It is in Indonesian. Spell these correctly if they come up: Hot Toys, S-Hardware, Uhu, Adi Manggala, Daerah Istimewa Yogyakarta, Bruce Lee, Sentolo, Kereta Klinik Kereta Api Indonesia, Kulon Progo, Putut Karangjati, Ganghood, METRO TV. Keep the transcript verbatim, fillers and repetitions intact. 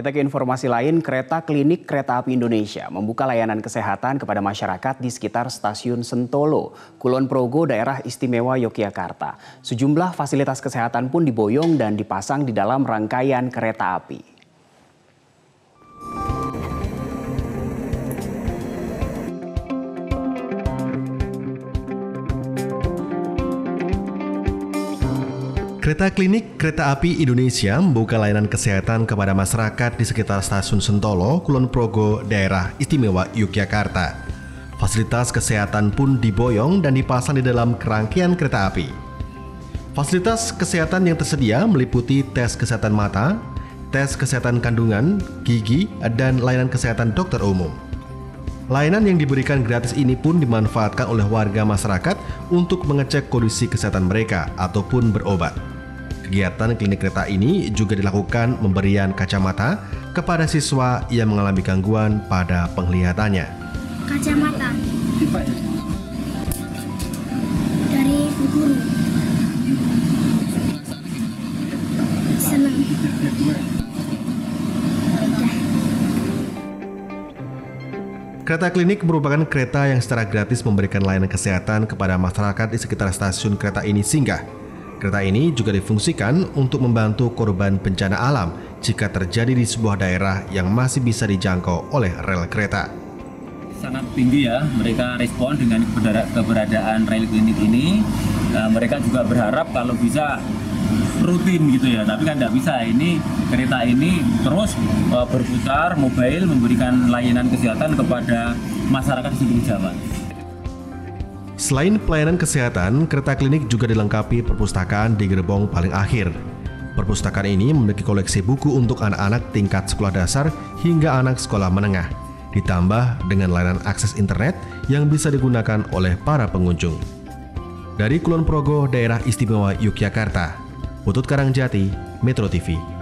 Kita ke informasi lain, Kereta Klinik Kereta Api Indonesia membuka layanan kesehatan kepada masyarakat di sekitar stasiun Sentolo, Kulon Progo, Daerah Istimewa Yogyakarta. Sejumlah fasilitas kesehatan pun diboyong dan dipasang di dalam rangkaian kereta api. Kereta Klinik Kereta Api Indonesia membuka layanan kesehatan kepada masyarakat di sekitar stasiun Sentolo, Kulon Progo, Daerah Istimewa Yogyakarta. Fasilitas kesehatan pun diboyong dan dipasang di dalam kerangkaian kereta api. Fasilitas kesehatan yang tersedia meliputi tes kesehatan mata, tes kesehatan kandungan, gigi, dan layanan kesehatan dokter umum. Layanan yang diberikan gratis ini pun dimanfaatkan oleh warga masyarakat untuk mengecek kondisi kesehatan mereka ataupun berobat. Kegiatan klinik kereta ini juga dilakukan pemberian kacamata kepada siswa yang mengalami gangguan pada penglihatannya. Kacamata dari guru. Senang. Kereta klinik merupakan kereta yang secara gratis memberikan layanan kesehatan kepada masyarakat di sekitar stasiun kereta ini singgah. Kereta ini juga difungsikan untuk membantu korban bencana alam jika terjadi di sebuah daerah yang masih bisa dijangkau oleh rel kereta. Sangat tinggi ya, mereka respon dengan keberadaan rel klinik ini. Nah, mereka juga berharap kalau bisa rutin gitu ya, tapi kan tidak bisa. Ini kereta ini terus uh, berputar mobile memberikan layanan kesehatan kepada masyarakat seluruh Jawa. Selain pelayanan kesehatan, kereta klinik juga dilengkapi perpustakaan di gerbong paling akhir. Perpustakaan ini memiliki koleksi buku untuk anak-anak tingkat sekolah dasar hingga anak sekolah menengah, ditambah dengan layanan akses internet yang bisa digunakan oleh para pengunjung. Dari Kulon Progo, Daerah Istimewa Yogyakarta, Putut Karangjati, Metro T V.